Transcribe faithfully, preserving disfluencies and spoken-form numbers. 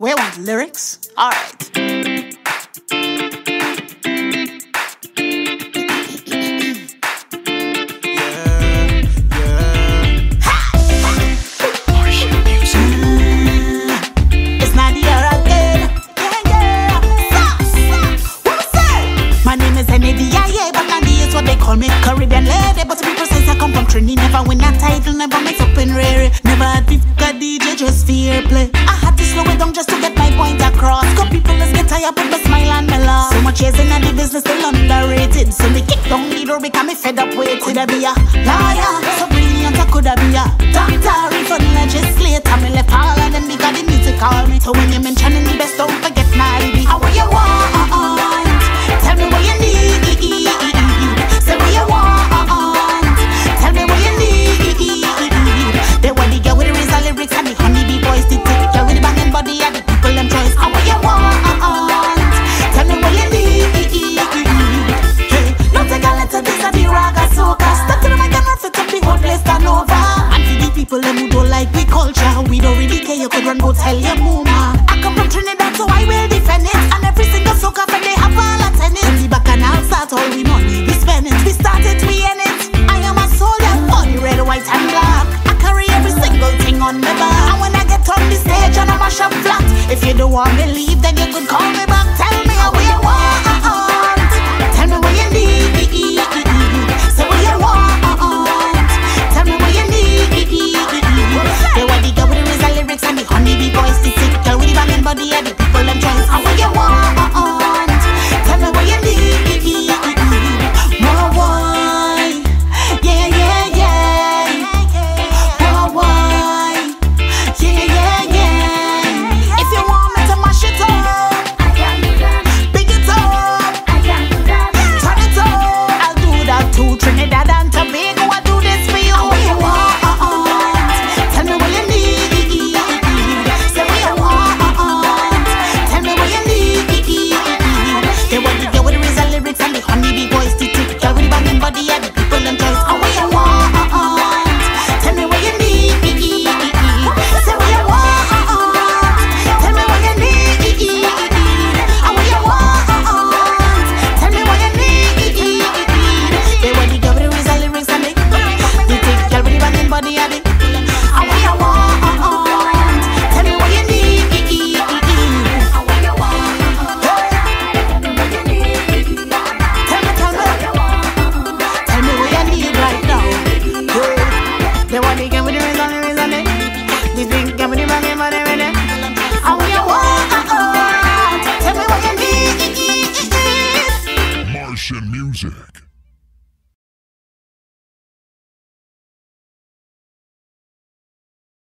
We want lyrics? All right. Caribbean lady, but people say I come from Trini. Never win a title, never mix up in rare. Never had fifty D J, just fair play. I had to slow it down just to get my point across. Cause people just get tired with my smile and my laugh. So much chasing and the business still underrated. So they kick down the door because me fed up with. Could I be a lawyer? So brilliant, I could I be a doctor? If a legislator, me left all of them because they need to call me. So when you mention me best, don't forget Nadia. How what you want? Tell me what you need. Tell your mama, I come from Trinidad, so I will defend it. And every single soca fan they have all a tennis. And the back and I'll start all we money. We spend it, we start it, we end it. I am a soldier, body red, white and black. I carry every single thing on my back. And when I get on the stage and I mash up flat, if you don't want me leave, then you could call me back. Tell me how we want. Tell me what you need. Say what you want. Tell me what you need. Say what you got. And the honey bee boys, the sick girl with the banging body and the people them choice. And what you want? Tell me what you need. More wine, yeah, yeah, yeah. More wine, yeah, yeah, yeah. If you want me to mash it up, I can do that. Big it up, I can do that. Turn it up, I'll do that too. Trinidad and Tobago, I do this for you. And what you want? Tell me what you need. Music.